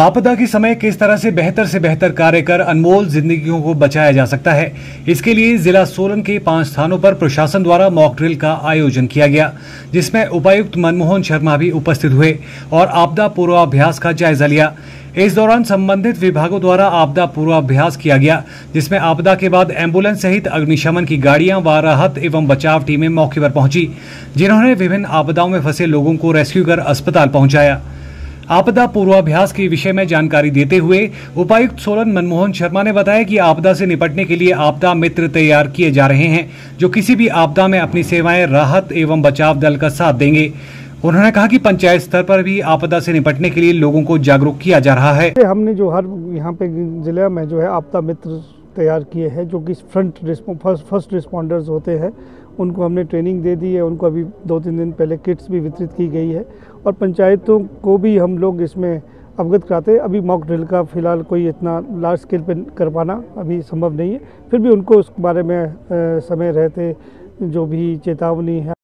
आपदा के समय किस तरह से बेहतर कार्य कर अनमोल जिंदगियों को बचाया जा सकता है, इसके लिए जिला सोलन के 5 स्थानों पर प्रशासन द्वारा मॉक ड्रिल का आयोजन किया गया, जिसमें उपायुक्त मनमोहन शर्मा भी उपस्थित हुए और आपदा पूर्वाभ्यास का जायजा लिया। इस दौरान संबंधित विभागों द्वारा आपदा पूर्वाभ्यास किया गया, जिसमें आपदा के बाद एम्बुलेंस सहित अग्निशमन की गाड़ियां व राहत एवं बचाव टीमें मौके पर पहुंची, जिन्होंने विभिन्न आपदाओं में फंसे लोगों को रेस्क्यू कर अस्पताल पहुंचाया। आपदा पूर्वाभ्यास के विषय में जानकारी देते हुए उपायुक्त सोलन मनमोहन शर्मा ने बताया कि आपदा से निपटने के लिए आपदा मित्र तैयार किए जा रहे हैं, जो किसी भी आपदा में अपनी सेवाएं राहत एवं बचाव दल का साथ देंगे। उन्होंने कहा कि पंचायत स्तर पर भी आपदा से निपटने के लिए लोगों को जागरूक किया जा रहा है। हमने जो हर यहाँ पे जिले में जो है आपदा मित्र तैयार किए हैं, जो कि फर्स्ट रिस्पॉन्डर्स होते हैं, उनको हमने ट्रेनिंग दे दी है। उनको अभी 2-3 दिन पहले किट्स भी वितरित की गई है और पंचायतों को भी हम लोग इसमें अवगत कराते हैं। अभी मॉक ड्रिल का फिलहाल कोई इतना लार्ज स्केल पे कर पाना अभी संभव नहीं है, फिर भी उनको उस बारे में समय रहते जो भी चेतावनी है।